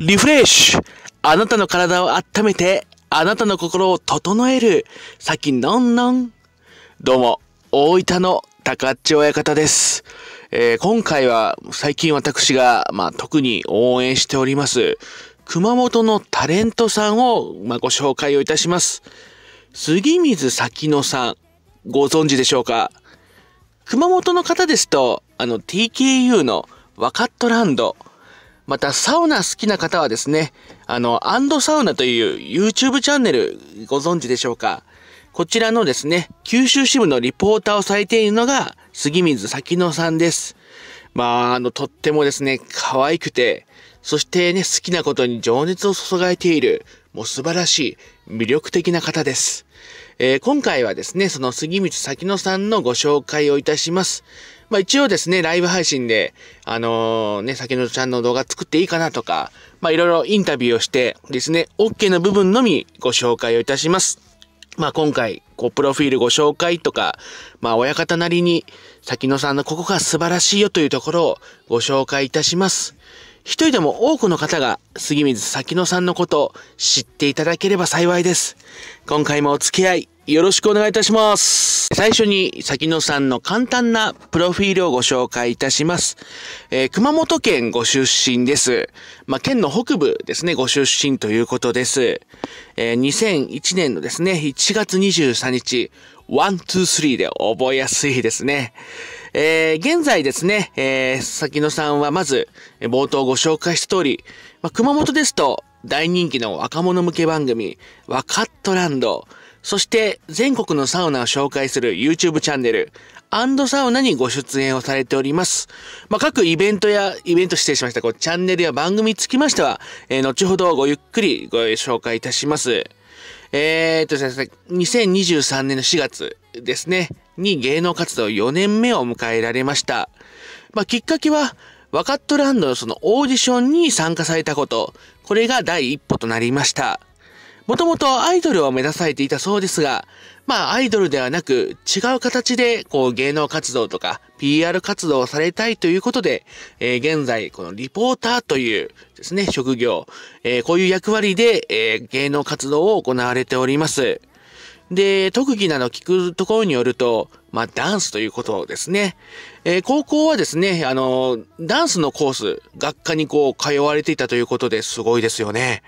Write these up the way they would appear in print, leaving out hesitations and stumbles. リフレッシュ、あなたの体を温めて、あなたの心を整える、さきのんのん。どうも、大分の高千親方です。今回は最近私が、特に応援しております、熊本のタレントさんを、ご紹介をいたします。杉水咲乃さん、ご存知でしょうか？熊本の方ですと、TKU のワカットランド、またサウナ好きな方はですね、アンドサウナという YouTube チャンネルご存知でしょうか？こちらのですね、九州支部のリポーターをされているのが杉水咲乃さんです。とってもですね、可愛くて、そしてね、好きなことに情熱を注がれている、もう素晴らしい、魅力的な方です。今回はですね、その杉水咲乃さんのご紹介をいたします。一応ですね、ライブ配信で、咲乃ちゃんの動画作っていいかなとか、いろいろインタビューをしてですね、OK の部分のみご紹介をいたします。今回、プロフィールご紹介とか、親方なりに、咲乃さんのここが素晴らしいよというところをご紹介いたします。一人でも多くの方が、杉水咲乃さんのことを知っていただければ幸いです。今回もお付き合い、よろしくお願いいたします。最初に、咲乃さんの簡単なプロフィールをご紹介いたします。熊本県ご出身です。県の北部ですね、ご出身ということです。2001年のですね、1月23日、1、2、3で覚えやすいですね。現在ですね、咲乃さんはまず、冒頭ご紹介した通り、熊本ですと、大人気の若者向け番組、ワカットランド、そして全国のサウナを紹介する YouTube チャンネル、アンドサウナにご出演をされております。各イベント、こうチャンネルや番組につきましては、後ほどごゆっくりご紹介いたします。ですね、2023年の4月ですね、に芸能活動4年目を迎えられました。きっかけは、ワカットランドのそのオーディションに参加されたこと、これが第一歩となりました。もともとアイドルを目指されていたそうですが、アイドルではなく違う形で芸能活動とか PR 活動をされたいということで、現在このリポーターというですね、職業、こういう役割で、芸能活動を行われております。で、特技など聞くところによると、ダンスということですね。高校はですね、ダンスのコース、学科に通われていたということですごいですよね。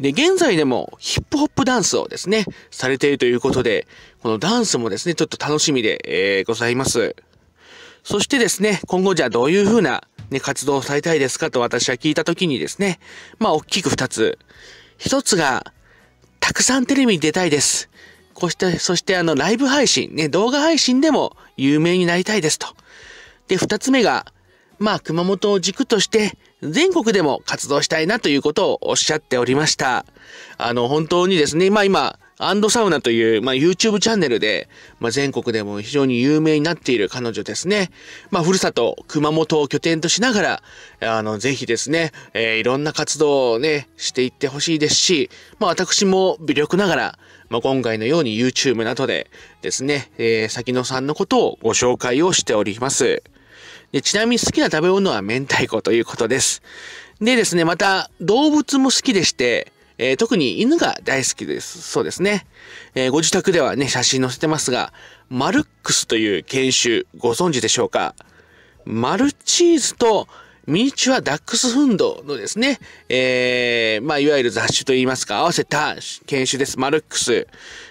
で、現在でもヒップホップダンスをですね、されているということで、このダンスもですね、ちょっと楽しみで、ございます。そしてですね、今後じゃあどういうふうな、ね、活動をされたいですかと私は聞いたときにですね、大きく2つ。1つが、たくさんテレビに出たいです。そしてライブ配信、ね、動画配信でも有名になりたいですと。で、2つ目が、熊本を軸として、全国でも活動したいなということをおっしゃっておりました。本当にですね、今、アンドサウナという、YouTube チャンネルで、全国でも非常に有名になっている彼女ですね。ふるさと、熊本を拠点としながら、ぜひですね、いろんな活動をね、していってほしいですし、私も微力ながら、今回のように YouTube などでですね、咲乃さんのことをご紹介をしております。で、ちなみに好きな食べ物は明太子ということです。でですね、また動物も好きでして、特に犬が大好きです。そうですね。ご自宅ではね、写真載せてますが、マルックスという犬種ご存知でしょうか？マルチーズとミニチュアダックスフンドのですね、いわゆる雑種といいますか、合わせた犬種です。マルックス。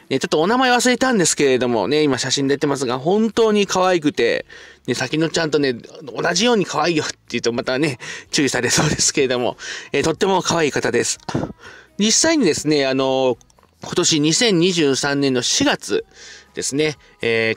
ね、ちょっとお名前忘れたんですけれどもね、今写真出てますが、本当に可愛くて、ね、咲乃ちゃんとね、同じように可愛いよって言うとまたね、注意されそうですけれども、とっても可愛い方です。実際にですね、今年2023年の4月ですね、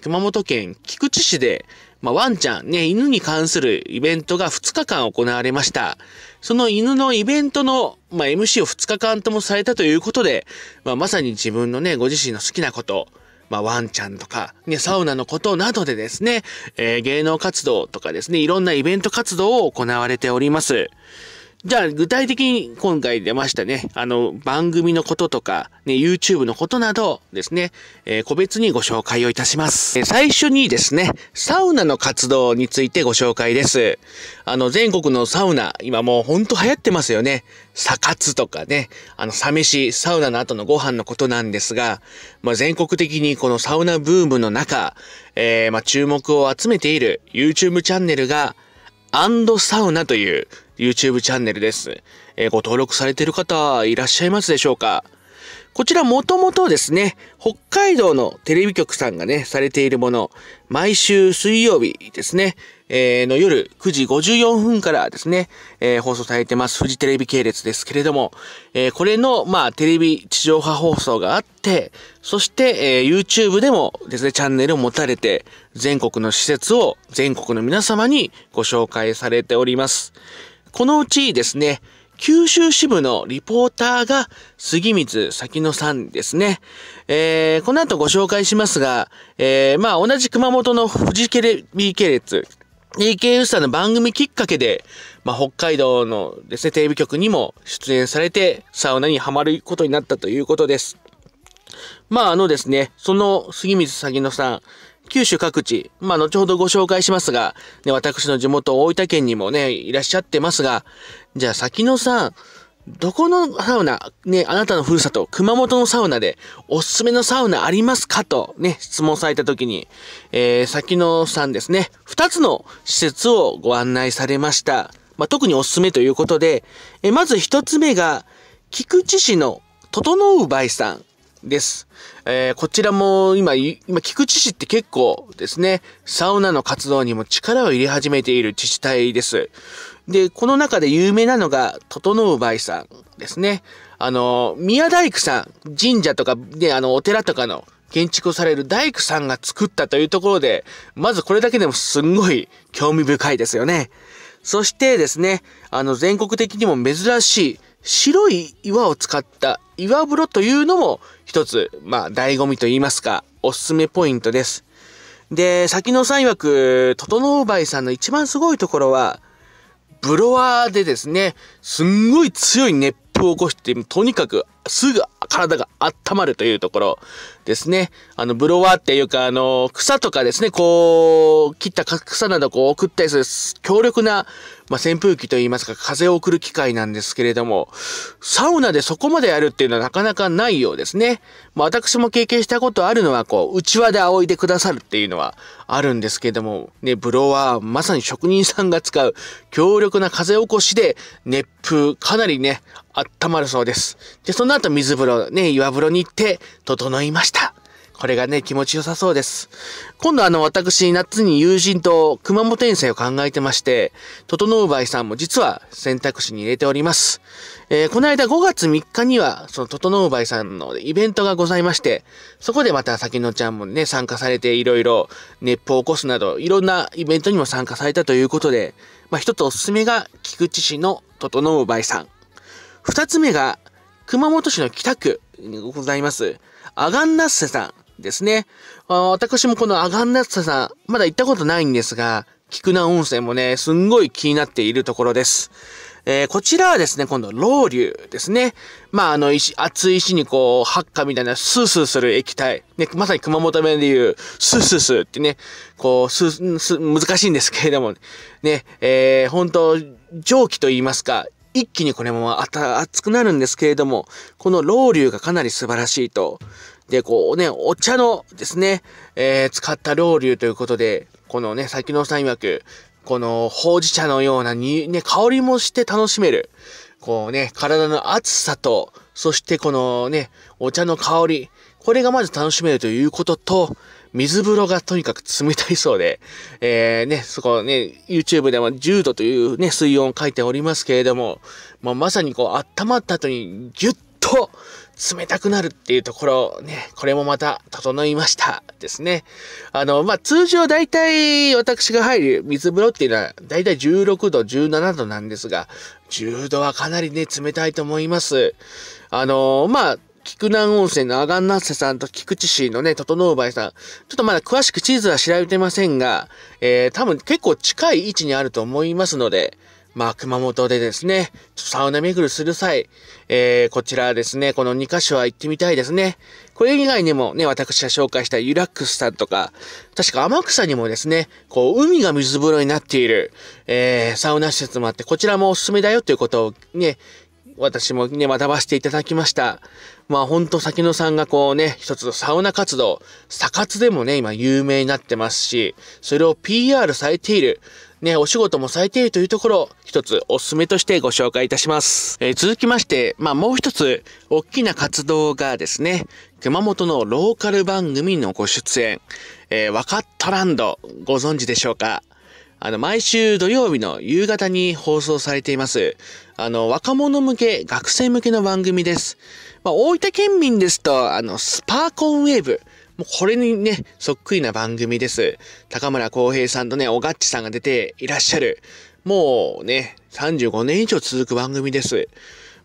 熊本県菊池市で、ワンちゃんね、犬に関するイベントが2日間行われました。その犬のイベントの、MC を2日間ともされたということで、まさに自分のね、ご自身の好きなこと、ワンちゃんとか、ね、サウナのことなどでですね、芸能活動とかですね、いろんなイベント活動を行われております。じゃあ、具体的に今回出ましたね、番組のこととか、ね、YouTube のことなどですね、個別にご紹介をいたします。最初にですね、サウナの活動についてご紹介です。全国のサウナ、今もうほんと流行ってますよね。サ活とかね、サ飯、サウナの後のご飯のことなんですが、まあ、全国的にこのサウナブームの中、まあ、注目を集めている YouTube チャンネルが、&サウナという、YouTube チャンネルです。ご登録されている方いらっしゃいますでしょうか？こちらもともとですね、北海道のテレビ局さんがね、されているもの、毎週水曜日ですね、の夜9時54分からですね、放送されてます、フジテレビ系列ですけれども、これの、まあ、テレビ地上波放送があって、そして、YouTube でもですね、チャンネルを持たれて、全国の施設を全国の皆様にご紹介されております。このうちですね、九州支部のリポーターが杉水咲乃さんですね。この後ご紹介しますが、まあ同じ熊本のフジテレビ系列、TKU さんの番組きっかけで、まあ北海道のですね、テレビ局にも出演されて、サウナにハマることになったということです。まあですね、その杉水咲乃さん、九州各地、まあ、後ほどご紹介しますが、ね、私の地元大分県にもね、いらっしゃってますが、じゃあ、咲乃さん、どこのサウナ、ね、あなたのふるさと、熊本のサウナで、おすすめのサウナありますかとね、質問されたときに、咲乃さんですね、2つの施設をご案内されました。まあ、特におすすめということで、まず1つ目が、菊池市の整うばいさん。です。こちらも今、菊池市って結構ですね、サウナの活動にも力を入れ始めている自治体です。で、この中で有名なのが、整うばいさんですね。宮大工さん、神社とか、ね、お寺とかの建築をされる大工さんが作ったというところで、まずこれだけでもすんごい興味深いですよね。そしてですね、全国的にも珍しい、白い岩を使った岩風呂というのも一つ、まあ、醍醐味と言いますか、おすすめポイントです。で、咲乃さん曰く、整うばいさんの一番すごいところは、ブロワーでですね、すんごい強い熱風を起こして、とにかくすぐ体が温まるというところですね。ブロワーっていうか、草とかですね、こう、切った草などこう送ったりする強力な、まあ、扇風機といいますか、風を送る機械なんですけれども、サウナでそこまでやるっていうのはなかなかないようですね。まあ、私も経験したことあるのは、こう、うちわで仰いでくださるっていうのはあるんですけれども、ね、ブロワー、まさに職人さんが使う強力な風起こしで、熱風、かなりね、温まるそうです。で、その後水風呂、ね、岩風呂に行って、整いました。これがね、気持ちよさそうです。今度私、夏に友人と熊本遠征を考えてまして、整うばいさんも実は選択肢に入れております。この間5月3日には、その整うばいさんのイベントがございまして、そこでまた咲乃ちゃんもね、参加されていろいろ熱風を起こすなど、いろんなイベントにも参加されたということで、まあ一つおすすめが菊池市の整うばいさん。2つ目が、熊本市の北区にございます、アガンナッセさんですね。私もこのアガンナッセさん、まだ行ったことないんですが、菊名温泉もね、すんごい気になっているところです。こちらはですね、今度、老流ですね。まあ、熱い石にこう、発火みたいな、スースーする液体。ね、まさに熊本弁で言う、スースースーってね、こう、難しいんですけれども、ね、本当蒸気と言いますか、一気にこれも熱くなるんですけれども、このロウリュがかなり素晴らしいと。で、こうね、お茶のですね、使ったロウリュということで、このね、咲乃さん曰く、このほうじ茶のようなに、ね、香りもして楽しめる。こうね、体の熱さと、そしてこのね、お茶の香り、これがまず楽しめるということと、水風呂がとにかく冷たいそうで、ね、そこね、YouTube でも10度というね、水温を書いておりますけれども、まあ、まさにこう、温まった後にギュッと冷たくなるっていうところ、ね、これもまた整いましたですね。まあ、通常大体私が入る水風呂っていうのは大体16度、17度なんですが、10度はかなりね、冷たいと思います。まあ、菊南温泉のアガンナッセさんと菊池市のね、整うばいさん。ちょっとまだ詳しく地図は調べてませんが、多分結構近い位置にあると思いますので、まあ、熊本でですね、サウナ巡りする際、こちらですね、この2カ所は行ってみたいですね。これ以外にもね、私が紹介したユラックスさんとか、確か天草にもですね、こう、海が水風呂になっている、サウナ施設もあって、こちらもおすすめだよということをね、私もね、学ばせていただきました。まあ、ほんと、崎野さんがこうね、一つのサウナ活動、サ活でもね、今有名になってますし、それを PR されている、ね、お仕事もされているというところを、一つおすすめとしてご紹介いたします。続きまして、まあ、もう一つ、大きな活動がですね、熊本のローカル番組のご出演、わかったランド、ご存知でしょうか？毎週土曜日の夕方に放送されています。若者向け、学生向けの番組です。まあ、大分県民ですと、スパーコンウェーブ。もうこれにね、そっくりな番組です。高村光平さんとね、おがっちさんが出ていらっしゃる。もうね、35年以上続く番組です。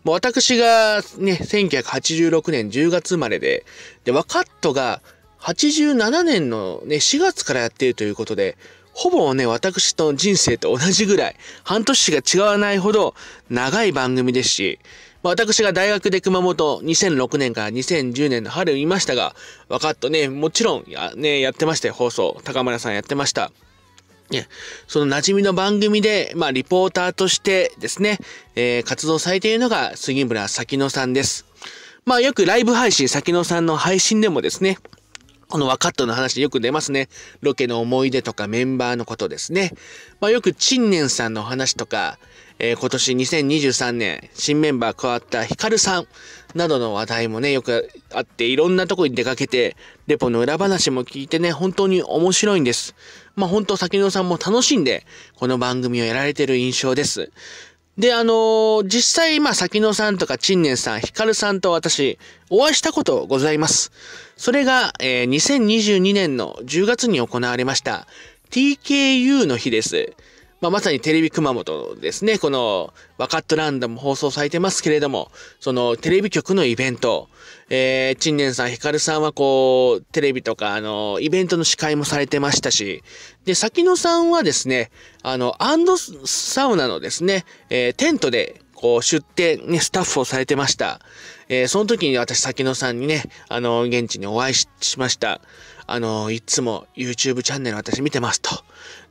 もう私がね、1986年10月生まれで、わかっとが87年のね、4月からやっているということで、ほぼね、私と人生と同じぐらい、半年しか違わないほど長い番組ですし、私が大学で熊本2006年から2010年の春いましたが、わかっとね、もちろんやってましたよ、放送。高村さんやってました。ね、その馴染みの番組で、まあ、リポーターとしてですね、活動されているのが杉村咲乃さんです。まあ、よくライブ配信、咲乃さんの配信でもですね、このわかっとの話よく出ますね。ロケの思い出とかメンバーのことですね。まあ、よく陳年さんの話とか、今年2023年新メンバー加わったヒカルさんなどの話題もね、よくあっていろんなとこに出かけて、レポの裏話も聞いてね、本当に面白いんです。まあ、本当咲乃さんも楽しんで、この番組をやられてる印象です。で、実際、まあ、咲乃さんとか、陳年さん、ヒカルさんと私、お会いしたことございます。それが、2022年の10月に行われました、TKU の日です。まあ、まさにテレビ熊本ですね、この、わかっとランドも放送されてますけれども、その、テレビ局のイベント、陳年さん、ヒカルさんはこう、テレビとか、イベントの司会もされてましたし、で、咲乃さんはですね、アンドサウナのですね、テントで、こう、出店、ね、スタッフをされてました。その時に私、咲乃さんにね、現地にお会い しました。いつも YouTube チャンネル私見てますと。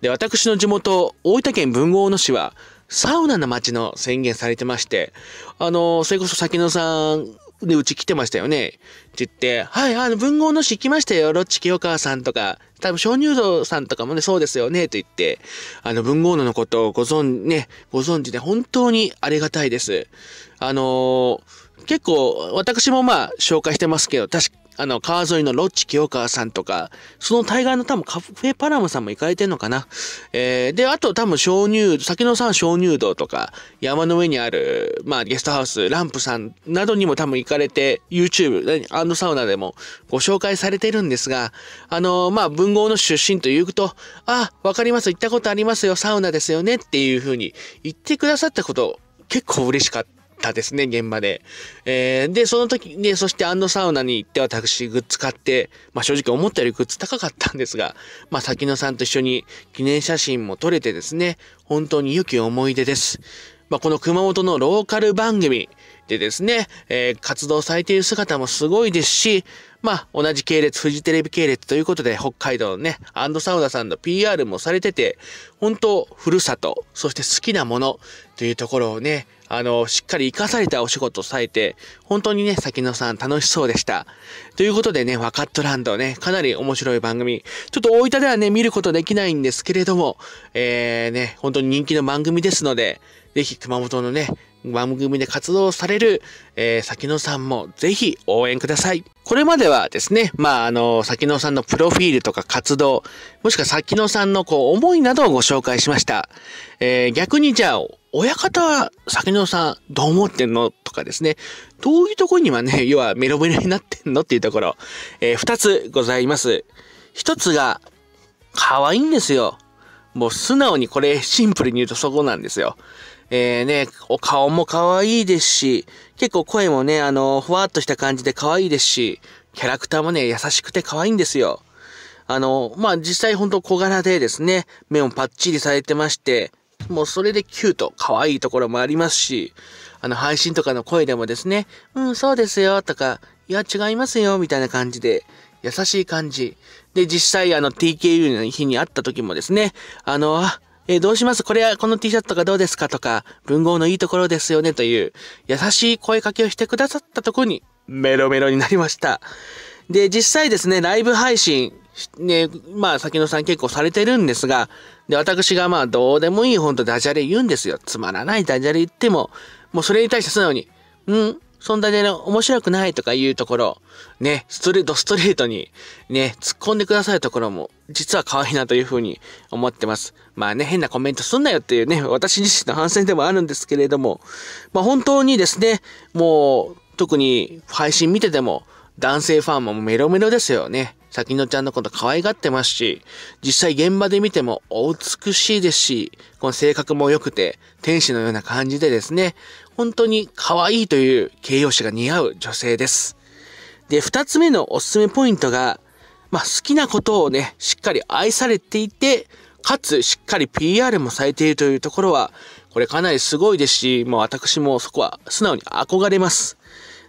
で、私の地元、大分県豊後大野市は、サウナの街の宣言されてまして、それこそ咲乃さん、で、うち来てましたよね。って言って、はい、文豪の市行きましたよ。ロッチ清川さんとか、多分、鍾乳洞さんとかもね、そうですよね。と言って、文豪のことをご存知で、本当にありがたいです。結構、私もまあ、紹介してますけど、川沿いのロッチ清川さんとか、その対岸の多分カフェパラムさんも行かれてんのかな。で、あと多分咲乃さん鍾乳洞とか、山の上にある、まあゲストハウス、ランプさんなどにも多分行かれて、YouTube、サウナでもご紹介されてるんですが、まあ文豪の出身というと、あ、わかります、行ったことありますよ、サウナですよねっていう風に言ってくださったこと、結構嬉しかった。ですね、現場で。で、その時、ね、そしてサウナに行って私グッズ買って、まあ正直思ったよりグッズ高かったんですが、まあ咲乃さんと一緒に記念写真も撮れてですね、本当に良き思い出です。まあこの熊本のローカル番組でですね、活動されている姿もすごいですし、まあ同じ系列、フジテレビ系列ということで北海道のね、アンドサウナさんの PR もされてて、本当、ふるさと、そして好きなものというところをね、しっかり活かされたお仕事をされて、本当にね、咲乃さん楽しそうでした。ということでね、わかっとランドね、かなり面白い番組。ちょっと大分ではね、見ることできないんですけれども、ね、本当に人気の番組ですので、ぜひ熊本のね、番組で活動される、咲乃さんもぜひ応援ください。これまではですね、まあ、咲乃さんのプロフィールとか活動、もしくは咲乃さんのこう、思いなどをご紹介しました。逆にじゃあ、親方は咲乃さんどう思ってんのとかですね、どういうところにはね、要はメロメロになってんのっていうところ、二つございます。一つが、可愛いんですよ。もう素直にこれシンプルに言うとそこなんですよ。ね、お顔も可愛いですし、結構声もね、ふわっとした感じで可愛いですし、キャラクターもね、優しくて可愛いんですよ。まあ、実際ほんと小柄でですね、目もパッチリされてまして、もうそれでキュート、可愛いところもありますし、配信とかの声でもですね、うん、そうですよ、とか、いや、違いますよ、みたいな感じで、優しい感じ。で、実際、TKU の日に会った時もですね、どうしますこれは、この T シャツとかどうですかとか、文豪のいいところですよね、という、優しい声かけをしてくださったところに、メロメロになりました。で、実際ですね、ライブ配信、ね、まあ、先野さん結構されてるんですが、で、私がまあ、どうでもいいほんとダジャレ言うんですよ。つまらないダジャレ言っても、もうそれに対して素直に、そんなね、面白くないとか言うところ、ね、ストレートに、ね、突っ込んでくださるところも、実は可愛いなというふうに思ってます。まあね、変なコメントすんなよっていうね、私自身の反省でもあるんですけれども、まあ本当にですね、もう、特に配信見てても、男性ファンもメロメロですよね。先野ちゃんのこと可愛がってますし、実際現場で見てもお美しいですし、この性格も良くて、天使のような感じでですね、本当に可愛いという形容詞が似合う女性です。で、二つ目のおすすめポイントが、まあ好きなことをね、しっかり愛されていて、かつしっかり PR もされているというところは、これかなりすごいですし、もう私もそこは素直に憧れます。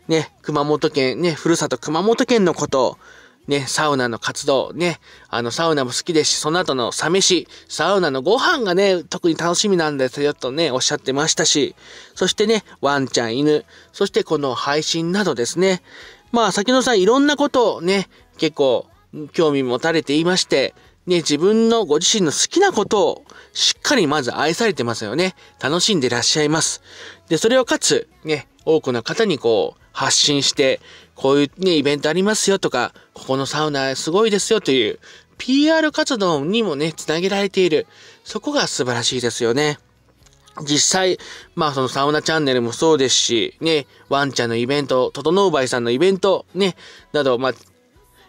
ね、熊本県、ね、ふるさと熊本県のこと、ね、サウナの活動、ね、サウナも好きですし、その後のサ飯、サウナのご飯がね、特に楽しみなんですよ、とね、おっしゃってましたし、そしてね、ワンちゃん、犬、そしてこの配信などですね、まあ、先野さんいろんなことをね、結構、興味持たれていまして、ね、自分のご自身の好きなことを、しっかりまず愛されてますよね。楽しんでらっしゃいます。で、それをかつ、ね、多くの方にこう、発信して、こういうね、イベントありますよとか、ここのサウナすごいですよという、PR 活動にもね、つなげられている。そこが素晴らしいですよね。実際、まあそのサウナチャンネルもそうですし、ね、ワンちゃんのイベント、整うばいさんのイベント、ね、など、まあ、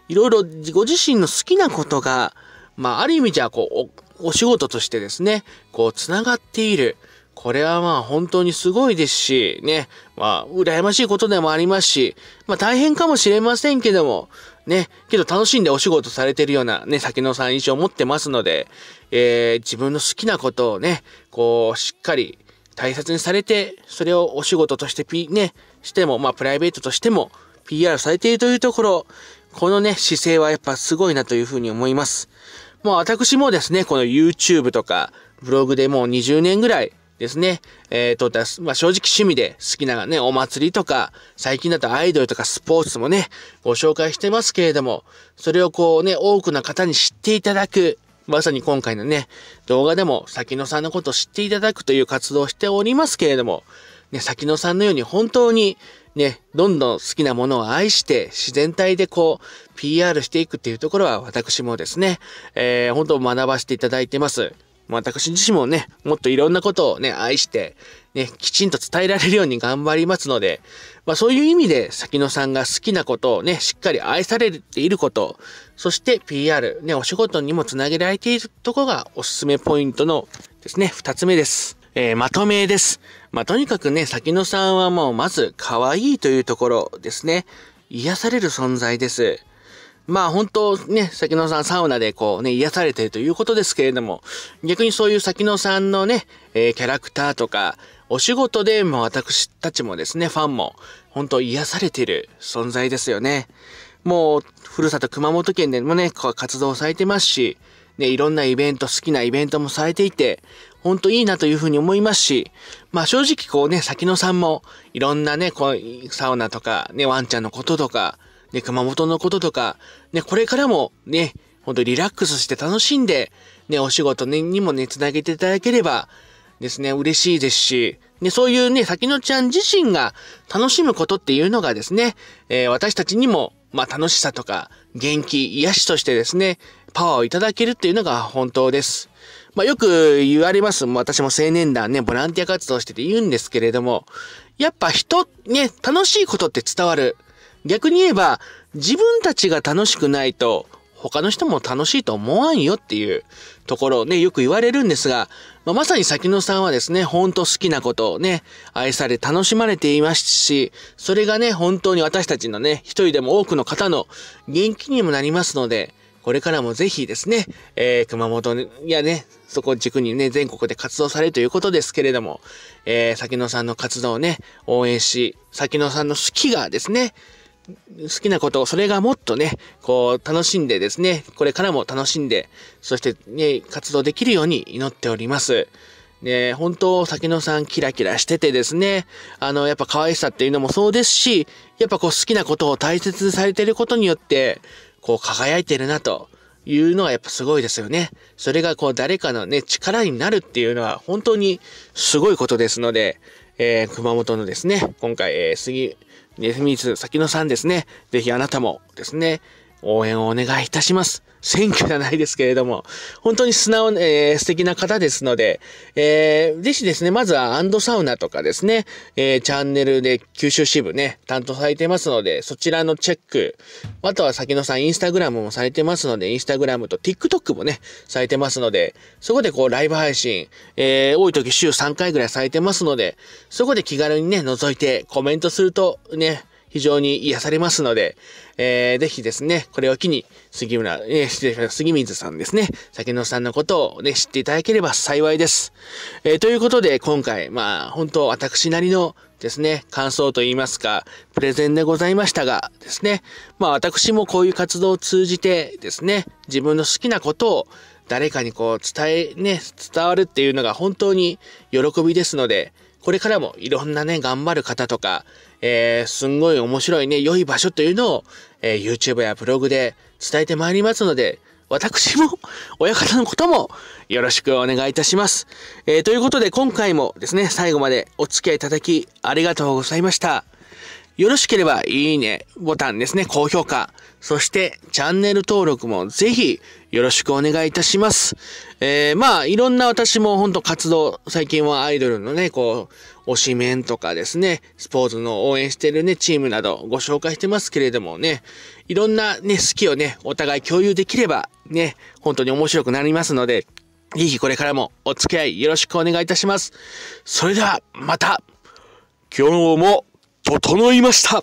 いろいろご自身の好きなことが、まあある意味じゃ、こう、お仕事としてですね、こう、つながっている。これはまあ本当にすごいですし、ね。まあ、羨ましいことでもありますし、まあ大変かもしれませんけども、ね。けど楽しんでお仕事されてるようなね、先野さん印象を持ってますので、自分の好きなことをね、こう、しっかり大切にされて、それをお仕事としてしても、まあプライベートとしても PR されているというところ、このね、姿勢はやっぱすごいなというふうに思います。もう私もですね、この YouTube とか、ブログでもう20年ぐらい、ですね。まあ、正直趣味で好きなね、お祭りとか、最近だとアイドルとかスポーツもね、ご紹介してますけれども、それをこうね、多くの方に知っていただく、まさに今回のね、動画でも先野さんのことを知っていただくという活動をしておりますけれども、ね、先野さんのように本当にね、どんどん好きなものを愛して、自然体でこう、PR していくっていうところは私もですね、本当学ばせていただいてます。私自身もね、もっといろんなことをね、愛して、ね、きちんと伝えられるように頑張りますので、まあそういう意味で、先野さんが好きなことをね、しっかり愛されていること、そして PR、ね、お仕事にもつなげられているところがおすすめポイントのですね、二つ目です。まとめです。まあとにかくね、先野さんはもうまず可愛いというところですね、癒される存在です。まあ本当ね、先野さんサウナでこうね、癒されているということですけれども、逆にそういう先野さんのね、キャラクターとか、お仕事でも私たちもですね、ファンも本当癒されている存在ですよね。もう、ふるさと熊本県でもね、活動されてますし、ね、いろんなイベント、好きなイベントもされていて、本当いいなというふうに思いますし、まあ正直こうね、先野さんもいろんなね、こう、サウナとか、ね、ワンちゃんのこととか、ね、熊本のこととか、ね、これからもね、ほんとリラックスして楽しんで、ね、お仕事にもね、つなげていただければですね、嬉しいですし、ね、そういうね、先野ちゃん自身が楽しむことっていうのがですね、私たちにも、まあ楽しさとか、元気、癒しとしてですね、パワーをいただけるっていうのが本当です。まあよく言われます。私も青年団ね、ボランティア活動してて言うんですけれども、やっぱね、楽しいことって伝わる。逆に言えば、自分たちが楽しくないと、他の人も楽しいと思わんよっていうところをね、よく言われるんですが、まさに先野さんはですね、ほんと好きなことをね、愛され楽しまれていますし、それがね、本当に私たちのね、一人でも多くの方の元気にもなりますので、これからもぜひですね、熊本やね、そこを軸にね、全国で活動されるということですけれども、崎野さんの活動をね、応援し、崎野さんの好きがですね、好きなことを、それがもっとね、こう、楽しんでですね、これからも楽しんで、そしてね、活動できるように祈っております。ね、本当、崎野さんキラキラしててですね、やっぱ可愛さっていうのもそうですし、やっぱこう好きなことを大切にされていることによって、こう輝いてるなというのはやっぱすごいですよね。それがこう誰かのね、力になるっていうのは本当にすごいことですので、熊本のですね、今回、崎野さんですね、ぜひあなたもですね、応援をお願いいたします。選挙じゃないですけれども、本当に素直、素敵な方ですので、ぜひですね、まずは&サウナとかですね、チャンネルで九州支部ね、担当されていますので、そちらのチェック、あとは崎野さんインスタグラムもされてますので、インスタグラムと TikTok もね、されてますので、そこでこうライブ配信、多い時週3回ぐらいされてますので、そこで気軽にね、覗いてコメントするとね、非常に癒されますので、ぜひですね、これを機に、杉水さんですね、崎野さんのことをね、知っていただければ幸いです。ということで、今回、本当、私なりのですね、感想といいますか、プレゼンでございましたがですね、私もこういう活動を通じてですね、自分の好きなことを誰かにこう、伝わるっていうのが本当に喜びですので、これからもいろんなね、頑張る方とか、すんごい面白いね、良い場所というのを、YouTube やブログで伝えてまいりますので、私も、親方のこともよろしくお願いいたします。ということで今回もですね、最後までお付き合いいただきありがとうございました。よろしければいいねボタンですね、高評価、そしてチャンネル登録もぜひよろしくお願いいたします。いろんな私も本当活動、最近はアイドルのね、こう、推しメンとかですね、スポーツの応援してるね、チームなどご紹介してますけれどもね、いろんなね、好きをね、お互い共有できればね、本当に面白くなりますので、ぜひこれからもお付き合いよろしくお願いいたします。それではまた、今日も整いました。